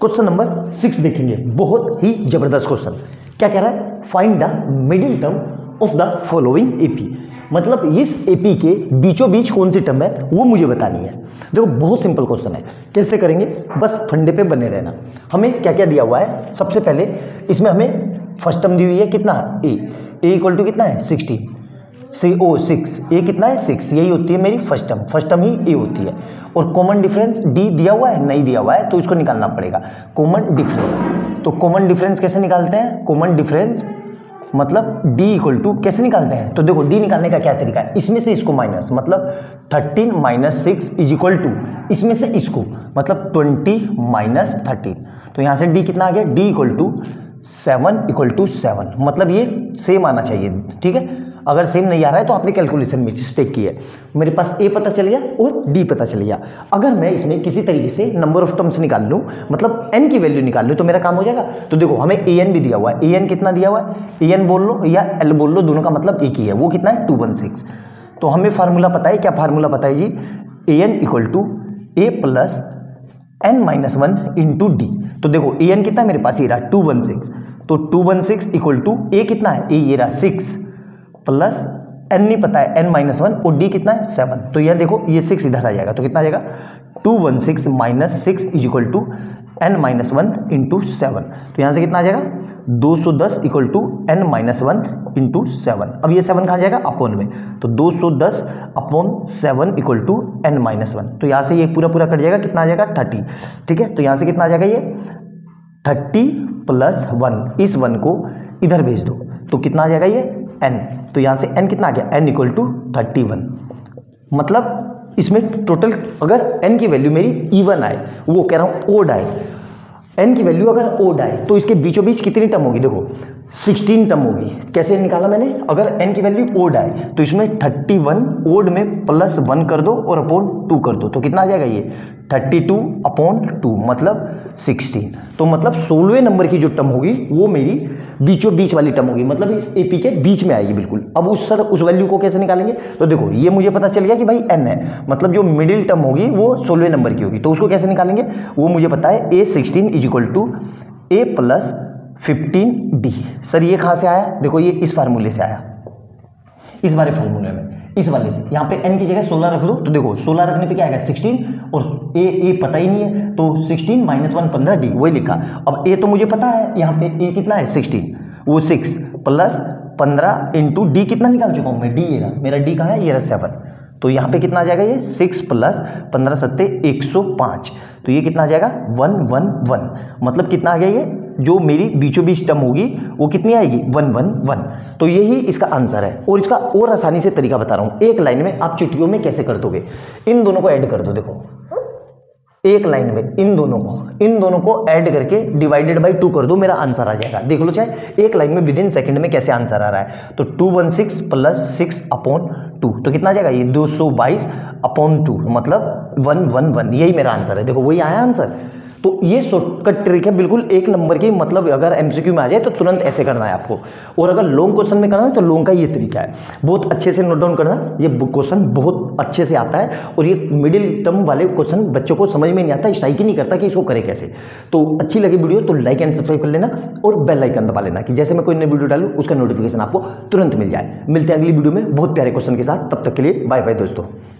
Question number 6 देखेंगे, बहुत ही जबरदस्त क्वेश्चन। क्या कह रहा है? Find the middle term of the following AP. मतलब इस एपी के बीचों बीच कौन सी टर्म है वो मुझे बतानी है। देखो बहुत सिंपल क्वेश्चन है, कैसे करेंगे बस फंडे पे बने रहना। हमें क्या क्या दिया हुआ है? सबसे पहले इसमें हमें फर्स्ट टर्म दी हुई है, कितना ए, ए इक्वल टू कितना है 60, सी ओ 6, ए कितना है 6, यही होती है मेरी फर्स्ट टर्म, फर्स्ट टर्म ही ए होती है। और कॉमन डिफरेंस डी दिया हुआ है, नहीं दिया हुआ है तो इसको निकालना पड़ेगा कॉमन डिफरेंस। तो कॉमन डिफरेंस कैसे निकालते हैं? कॉमन डिफरेंस मतलब d इक्वल टू कैसे निकालते हैं? तो देखो d निकालने का क्या तरीका है, इसमें से इसको माइनस, मतलब 13 माइनस 6 इज इक्वल टू इसमें से इसको, मतलब 20 माइनस 13। तो यहाँ से d कितना आ गया? d equal to 7 equal to 7, मतलब ये सेम आना चाहिए। ठीक है, अगर सेम नहीं आ रहा है तो आपने कैलकुलेशन में मिस्टेक की है। मेरे पास a पता चल गया और d पता चल गया। अगर मैं इसमें किसी तरीके से नंबर ऑफ टर्म्स निकाल लूँ, मतलब n की वैल्यू निकाल लूँ तो मेरा काम हो जाएगा। तो देखो हमें an भी दिया हुआ है, an कितना दिया हुआ है, an बोल लो या l बोल लो, दोनों का मतलब एक ही है। वो कितना है 216। तो हमें फार्मूला पता है, क्या फार्मूला पता है जी? an equal to A plus N minus one into D. तो देखो an कितना है मेरे पास, ये रहा 216। तो 216 इक्वल टू ए कितना है, ए ये रहा 6 प्लस एन नहीं पता है, एन माइनस वन, और डी कितना है 7। तो यह देखो ये 6 इधर आ जाएगा तो कितना आ जाएगा 216 minus 6 is equal to N minus one into 7। तो यहाँ से कितना आ जाएगा 210 equal to N minus one into 7। अब ये 7 कहाँ जाएगा? अपॉन में। तो 210 upon 7 equal to N minus one. तो यहाँ से ये पूरा पूरा कट जाएगा, कितना आ जाएगा 30। ठीक है, तो यहाँ से कितना आ जाएगा ये 30 प्लस 1, इस 1 को इधर भेज दो तो कितना आ जाएगा ये n। तो यहाँ से n कितना आ गया, n इक्वल टू 31। मतलब इसमें टोटल अगर n की वैल्यू मेरी इवन आए, वो कह रहा हूँ ओड आए, n की वैल्यू अगर ओड आए तो इसके बीचों बीच कितनी टर्म होगी? देखो 16 टर्म होगी। कैसे निकाला मैंने? अगर n की वैल्यू ओड आए तो इसमें 31 ओड में प्लस 1 कर दो और अपॉन 2 कर दो तो कितना आ जाएगा ये 32 अपॉन 2, मतलब 16। तो मतलब 16वें नंबर की जो टर्म होगी वो मेरी बीचों बीच वाली टर्म होगी, मतलब इस एपी के बीच में आएगी बिल्कुल। अब उस वैल्यू को कैसे निकालेंगे? तो देखो ये मुझे पता चल गया कि भाई n है, मतलब जो मिडिल टर्म होगी वो 16वें नंबर की होगी। तो उसको कैसे निकालेंगे वो मुझे पता है, A 16 is equal to A plus 15d। Sir ये कहाँ से आया? देखो ये इस फार्मूले से आया, इस बारे फार्मूले में, इस वाले से। यहाँ पे n की जगह 16 रख दो तो देखो 16 रखने पे क्या आएगा 16, और a पता ही नहीं है तो 16 माइनस 1 15d वही लिखा। अब a तो मुझे पता है, यहाँ पे a कितना है 16, वो 6 प्लस 15 इंटू डी कितना निकाल चुका हूँ मैं, d ये रहा, मेरा d कहाँ है, ये रहा 7। तो यहाँ पे कितना आ जाएगा ये 6 प्लस 15 सत्ते 105। तो ये कितना आ जाएगा 111, मतलब कितना आ गया ये जो मेरी बीचों बीच टर्म होगी वो कितनी आएगी 111। तो यही इसका आंसर है। और इसका और आसानी से तरीका बता रहा हूँ, एक लाइन में आप चुटकियों में कैसे कर दोगे, इन दोनों को ऐड कर दो। देखो एक लाइन में इन दोनों को ऐड करके डिवाइडेड बाय 2 कर दो, मेरा आंसर आ जाएगा। देख लो चाहे एक लाइन में विद इन सेकेंड में कैसे आंसर आ रहा है। तो 216 प्लस 6 अपॉन 2 तो कितना आ जाएगा ये 222 अपॉन 2, मतलब 111, यही मेरा आंसर है। देखो वही आया आंसर। तो ये शॉर्टकट ट्रिक है बिल्कुल एक नंबर की, मतलब अगर एमसीक्यू में आ जाए तो तुरंत ऐसे करना है आपको, और अगर लॉन्ग क्वेश्चन में करना है तो लॉन्ग का ये तरीका है। बहुत अच्छे से नोट डाउन करना, ये क्वेश्चन बहुत अच्छे से आता है। और ये मिडिल टर्म वाले क्वेश्चन बच्चों को समझ में नहीं आता, स्ट्राइक ही नहीं करता कि इसको करे कैसे। तो अच्छी लगी वीडियो तो लाइक एंड सब्सक्राइब कर लेना और बेल आइकन दबा लेना कि जैसे मैं कोई नई वीडियो डालूँ उसका नोटिफिकेशन आपको तुरंत मिल जाए। मिलते हैं अगली वीडियो में बहुत प्यारे क्वेश्चन के साथ, तब तक के लिए बाय बाय दोस्तों।